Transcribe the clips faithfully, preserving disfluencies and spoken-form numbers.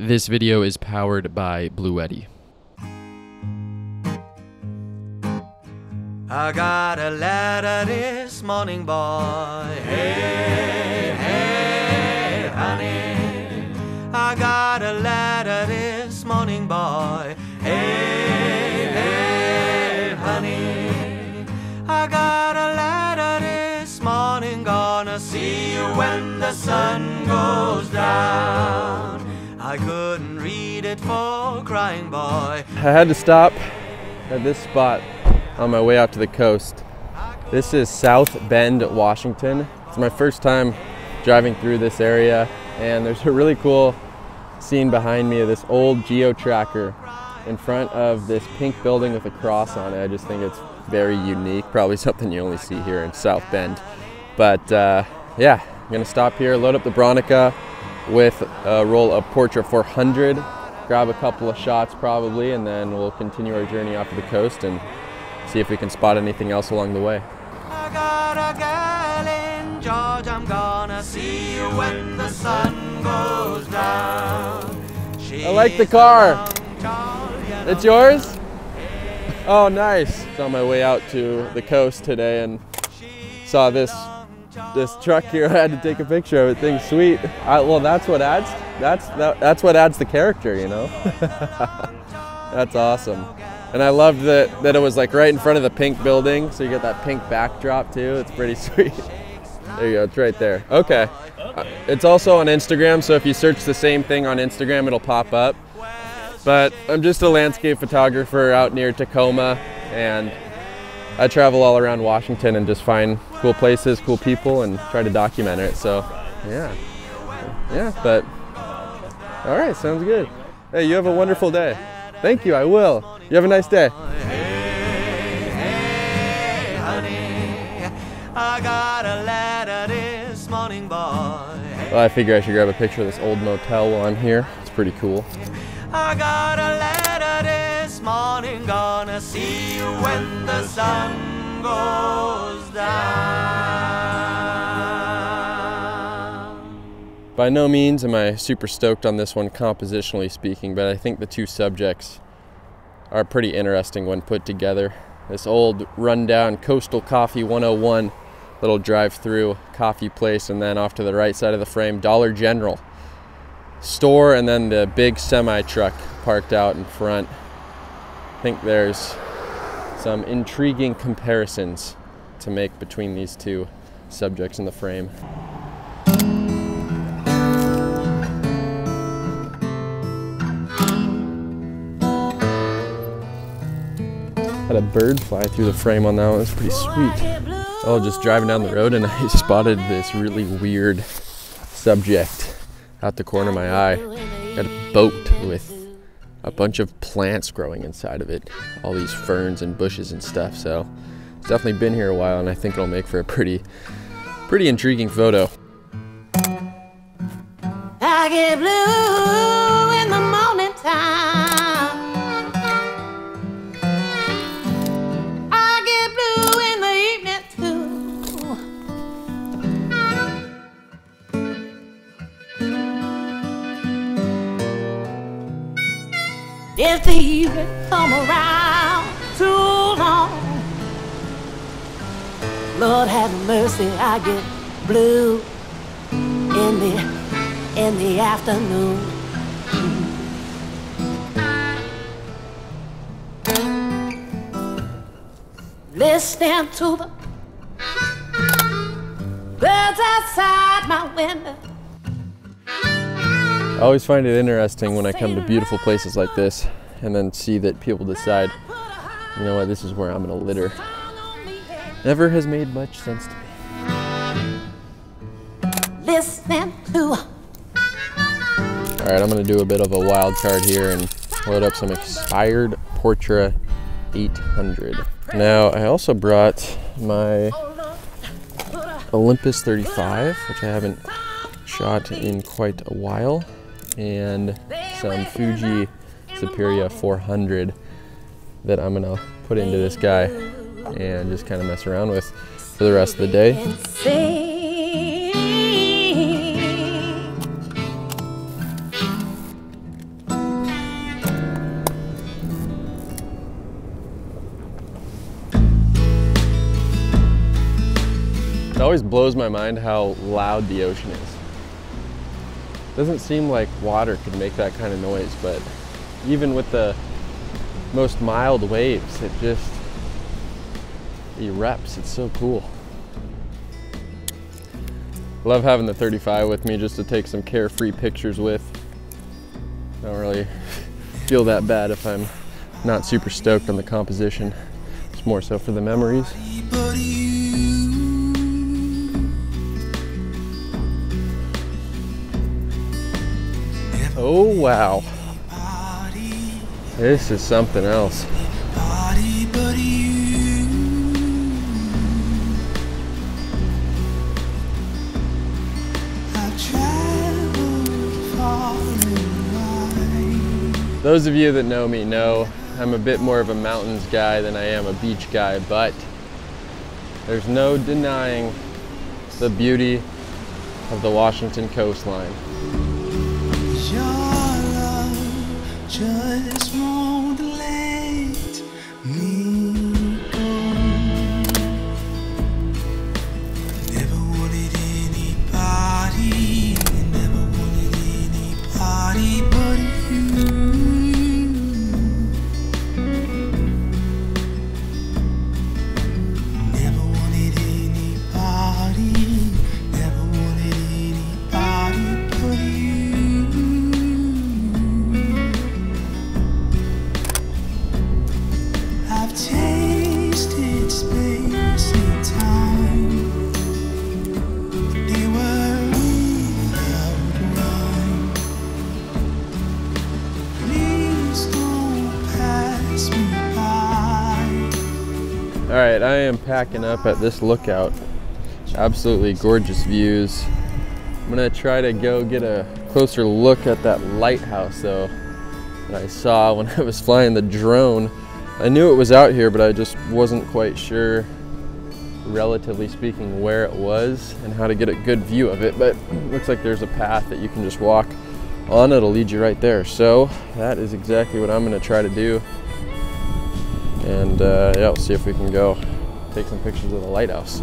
This video is powered by Bluetti. I got a letter this morning, boy. Hey, hey, honey. I got a letter this morning, boy. Hey, hey, honey. I got a letter this morning, gonna see you when the sun goes down. I couldn't read it for crying, boy. I had to stop at this spot on my way out to the coast. This is South Bend, Washington. It's my first time driving through this area, and there's a really cool scene behind me of this old Geo Tracker in front of this pink building with a cross on it. I just think it's very unique, probably something you only see here in South Bend. But uh, yeah, I'm gonna stop here, load up the Bronica with a roll of Portra four hundred, grab a couple of shots probably, and then we'll continue our journey off of the coast and see if we can spot anything else along the way. I got a girl in Georgia, I'm gonna see you when the sun goes down. She's I like the car. It's yours? Oh, nice. It's on my way out to the coast today and saw this this truck here. I had to take a picture of it. Thing's sweet. I, well, that's what adds that's that, that's what adds the character, you know. That's awesome. And I loved that, that it was like right in front of the pink building, so you get that pink backdrop too. It's pretty sweet. There you go, it's right there. Okay. okay. It's also on Instagram, so if you search the same thing on Instagram, it'll pop up. But I'm just a landscape photographer out near Tacoma, and I travel all around Washington and just find cool places, cool people, and try to document it. So, yeah. Yeah, but, all right, sounds good. Hey, you have a wonderful day. Thank you, I will. You have a nice day. Hey, hey, honey, I got a letter this morning, boy. Well, I figure I should grab a picture of this old motel while I'm here. It's pretty cool. I got a letter this morning, gonna see you when the sun goes down. By no means am I super stoked on this one, compositionally speaking, but I think the two subjects are pretty interesting when put together. This old rundown Coastal Coffee one oh one, little drive-through coffee place, and then off to the right side of the frame, Dollar General store, and then the big semi truck parked out in front. I think there's some intriguing comparisons to make between these two subjects in the frame. Had a bird fly through the frame on that one. It was pretty sweet. Oh, just driving down the road and I spotted this really weird subject out the corner of my eye. Got a boat with a bunch of plants growing inside of it. All these ferns and bushes and stuff. So it's definitely been here a while, and I think it'll make for a pretty, pretty intriguing photo. I get blue in the morning time. If the evening come around too long, Lord have mercy, I get blue in the, in the afternoon. Listening to the birds outside my window. I always find it interesting when I come to beautiful places like this and then see that people decide, you know what, this is where I'm gonna litter. Never has made much sense to me. Listen to. All right, I'm gonna do a bit of a wild card here and load up some expired Portra eight hundred. Now, I also brought my Olympus thirty-five, which I haven't shot in quite a while, and some Fuji Superia four hundred that I'm gonna put into this guy and just kind of mess around with for the rest of the day. It always blows my mind how loud the ocean is. It doesn't seem like water could make that kind of noise, but even with the most mild waves, it just erupts. It's so cool. Love having the thirty-five with me just to take some carefree pictures with. Don't really feel that bad if I'm not super stoked on the composition. It's more so for the memories. Oh wow. This is something else. Those of you that know me know I'm a bit more of a mountains guy than I am a beach guy, but there's no denying the beauty of the Washington coastline. Your love just won't let me go. Never wanted anybody, never wanted anybody but you. Alright, I am packing up at this lookout. Absolutely gorgeous views. I'm gonna try to go get a closer look at that lighthouse though that I saw when I was flying the drone. I knew it was out here, but I just wasn't quite sure, relatively speaking, where it was and how to get a good view of it, but it looks like there's a path that you can just walk on. It'll lead you right there. So that is exactly what I'm gonna try to do. And uh, yeah, we'll see if we can go take some pictures of the lighthouse.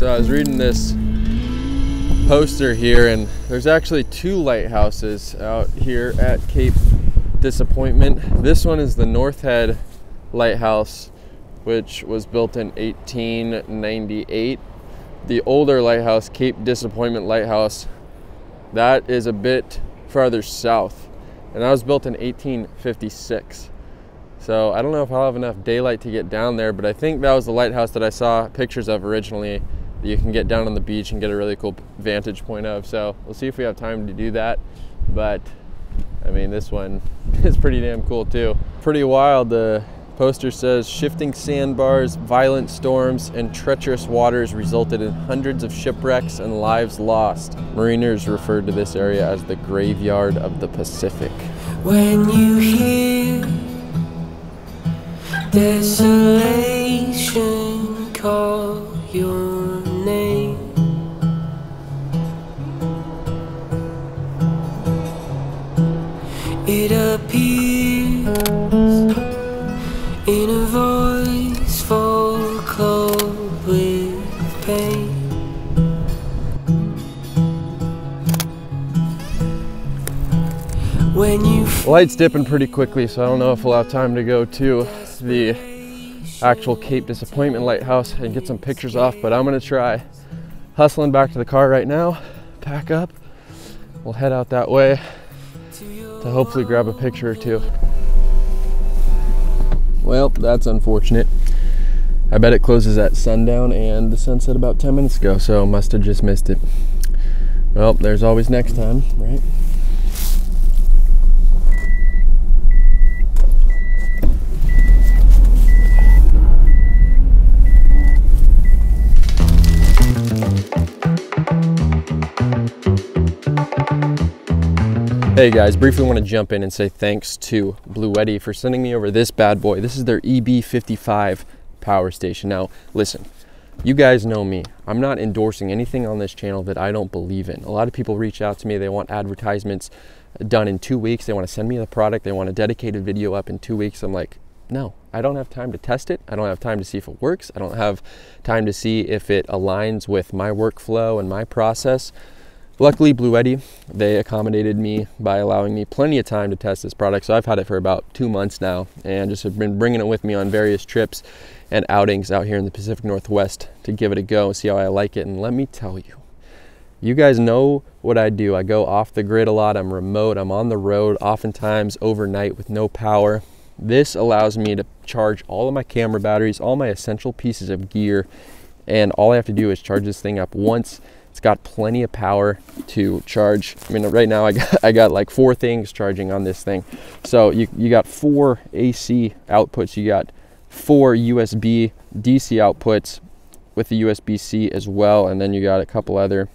So I was reading this poster here, and there's actually two lighthouses out here at Cape Disappointment. This one is the North Head Lighthouse, which was built in eighteen ninety-eight. The older lighthouse, Cape Disappointment Lighthouse, that is a bit farther south, and that was built in eighteen fifty-six. So I don't know if I'll have enough daylight to get down there, but I think that was the lighthouse that I saw pictures of originally, that you can get down on the beach and get a really cool vantage point of. So we'll see if we have time to do that. But I mean, this one is pretty damn cool too. Pretty wild. The poster says shifting sandbars, violent storms, and treacherous waters resulted in hundreds of shipwrecks and lives lost. Mariners referred to this area as the graveyard of the Pacific. When you hear desolation call your name, it appears in a voice full with pain. When you light's dipping pretty quickly, so I don't know if we'll have time to go to the actual Cape Disappointment Lighthouse and get some pictures off, but I'm gonna try hustling back to the car right now, pack up, we'll head out that way to hopefully grab a picture or two. Well, that's unfortunate. I bet it closes at sundown, and the sun set about ten minutes ago, so must have just missed it. Well, there's always next time, right? Hey guys, briefly want to jump in and say thanks to Bluetti for sending me over this bad boy. This is their E B fifty-five power station. Now listen, you guys know me. I'm not endorsing anything on this channel that I don't believe in. A lot of people reach out to me. They want advertisements done in two weeks. They want to send me the product. They want a dedicated video up in two weeks. I'm like, no, I don't have time to test it. I don't have time to see if it works. I don't have time to see if it aligns with my workflow and my process. Luckily, Bluetti, they accommodated me by allowing me plenty of time to test this product. So I've had it for about two months now and just have been bringing it with me on various trips and outings out here in the Pacific Northwest to give it a go and see how I like it. And let me tell you, you guys know what I do. I go off the grid a lot. I'm remote. I'm on the road, oftentimes overnight with no power. This allows me to charge all of my camera batteries, all my essential pieces of gear, and all I have to do is charge this thing up once. It's got plenty of power to charge. I mean, right now I got, I got like four things charging on this thing. So you, you got four A C outputs. You got four U S B D C outputs with the U S B C as well. And then you got a couple other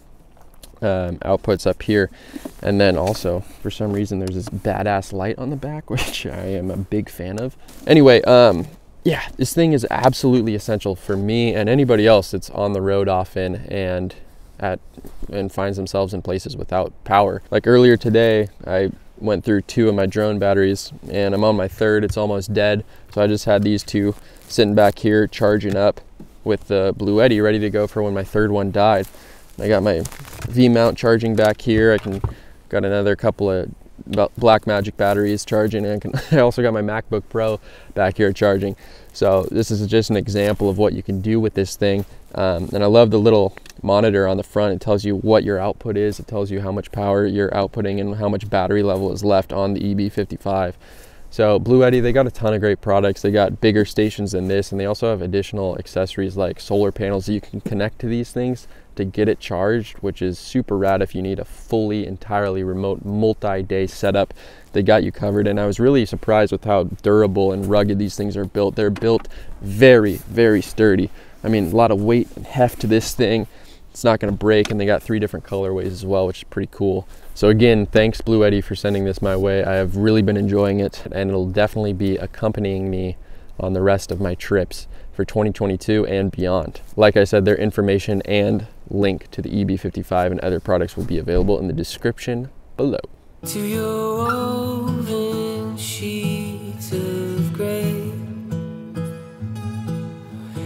um, outputs up here. And then also, for some reason, there's this badass light on the back, which I am a big fan of. Anyway, um, yeah, this thing is absolutely essential for me and anybody else that's on the road often and At, and finds themselves in places without power. Like earlier today, I went through two of my drone batteries and I'm on my third, it's almost dead. So I just had these two sitting back here charging up with the Bluetti ready to go for when my third one died. I got my V-mount charging back here. I can got another couple of Blackmagic batteries charging, and I, can, I also got my MacBook Pro back here charging. So this is just an example of what you can do with this thing. Um, and I love the little monitor on the front. It tells you what your output is. It tells you how much power you're outputting and how much battery level is left on the E B fifty-five. So Bluetti, they got a ton of great products. They got bigger stations than this, and they also have additional accessories like solar panels that you can connect to these things to get it charged, which is super rad if you need a fully entirely remote multi-day setup. They got you covered, and I was really surprised with how durable and rugged these things are built. They're built very, very sturdy. I mean, a lot of weight and heft to this thing. It's not gonna break, and they got three different colorways as well, which is pretty cool. So again, thanks Bluetti for sending this my way. I have really been enjoying it, and it'll definitely be accompanying me on the rest of my trips for twenty twenty-two and beyond. Like I said, their information and link to the E B fifty-five and other products will be available in the description below. To your woven sheets of gray,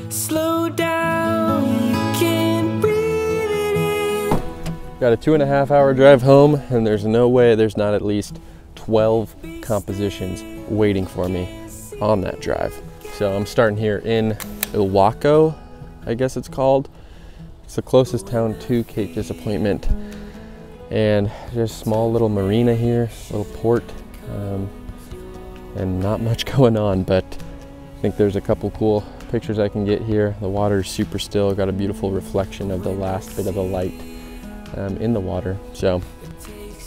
slow down, you can't breathe it in. Got a two and a half hour drive home, and there's no way there's not at least twelve compositions waiting for me on that drive. So I'm starting here in Ilwaco, I guess it's called. It's the closest town to Cape Disappointment. And there's a small little marina here, little port, um, and not much going on, but I think there's a couple cool pictures I can get here. The water's super still, got a beautiful reflection of the last bit of the light um, in the water. So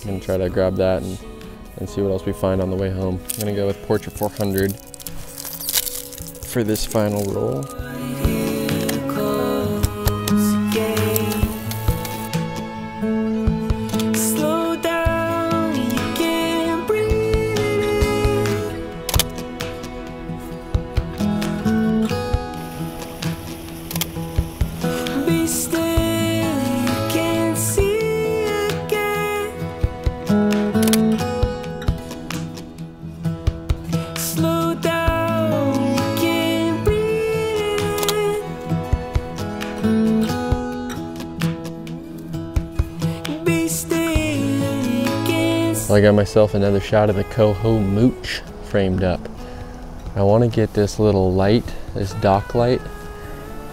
I'm gonna try to grab that and, and see what else we find on the way home. I'm gonna go with Portra four hundred for this final roll. I got myself another shot of the Coho Mooch framed up. I want to get this little light, this dock light,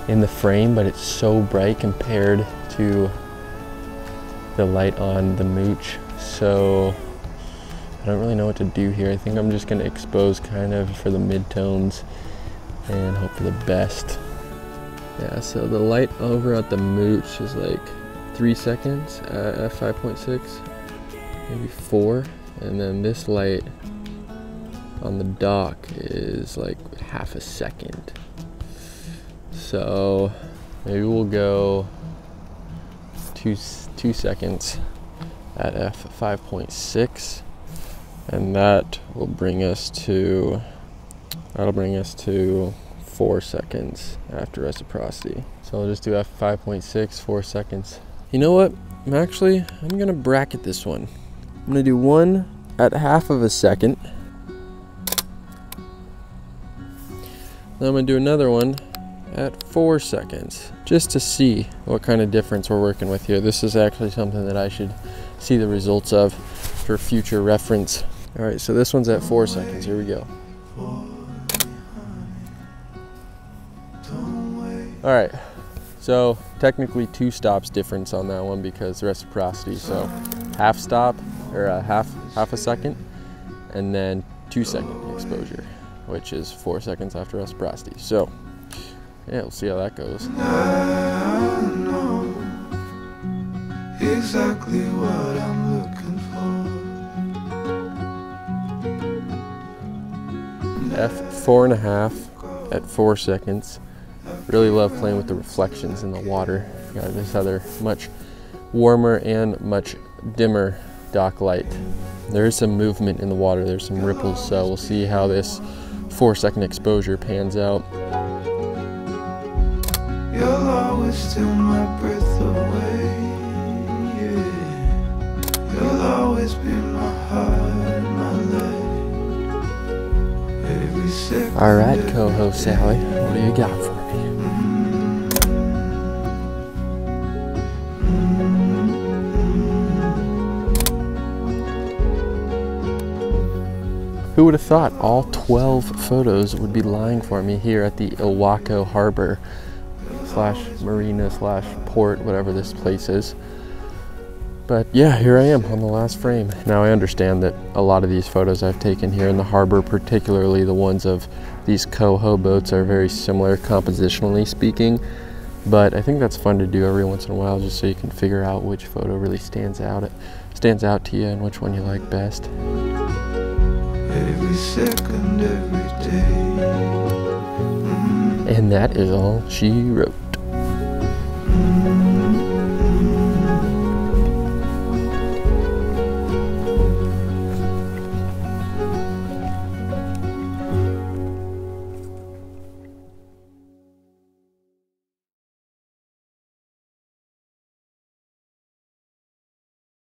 in the frame, but it's so bright compared to the light on the Mooch. So I I don't really know what to do here. I think I'm just going to expose kind of for the midtones and hope for the best. Yeah, so the light over at the Mooch is like three seconds at f five point six, maybe four, and then this light on the dock is like half a second. So maybe we'll go two, two seconds at f five point six, and that will bring us to, that'll bring us to four seconds after reciprocity. So I'll just do f five point six, four seconds. You know what? I'm actually, I'm gonna bracket this one. I'm gonna do one at half of a second. Then I'm gonna do another one at four seconds, just to see what kind of difference we're working with here. This is actually something that I should see the results of for future reference. All right, so this one's at four seconds. Here we go. All right, so technically two stops difference on that one because reciprocity. So half stop, or a half half a second, and then two second exposure, which is four seconds after reciprocity. So yeah, we'll see how that goes. I know exactly what I'm looking for. F four and a half at four seconds. Really love playing with the reflections in the water. Got this other much warmer and much dimmer dock light. There is some movement in the water. There's some ripples, so we'll see how this four second exposure pans out. You'll always steal my breath away, yeah. You'll always be my heart, my life. Every second. All right, Coho Sally, what do you got for me? Who would have thought all twelve photos would be lying for me here at the Ilwaco Harbor slash marina slash port, whatever this place is. But yeah, here I am on the last frame. Now I understand that a lot of these photos I've taken here in the harbor, particularly the ones of these coho boats, are very similar compositionally speaking, but I think that's fun to do every once in a while just so you can figure out which photo really stands out, stands out to you and which one you like best. Every second, every day. And that is all she wrote.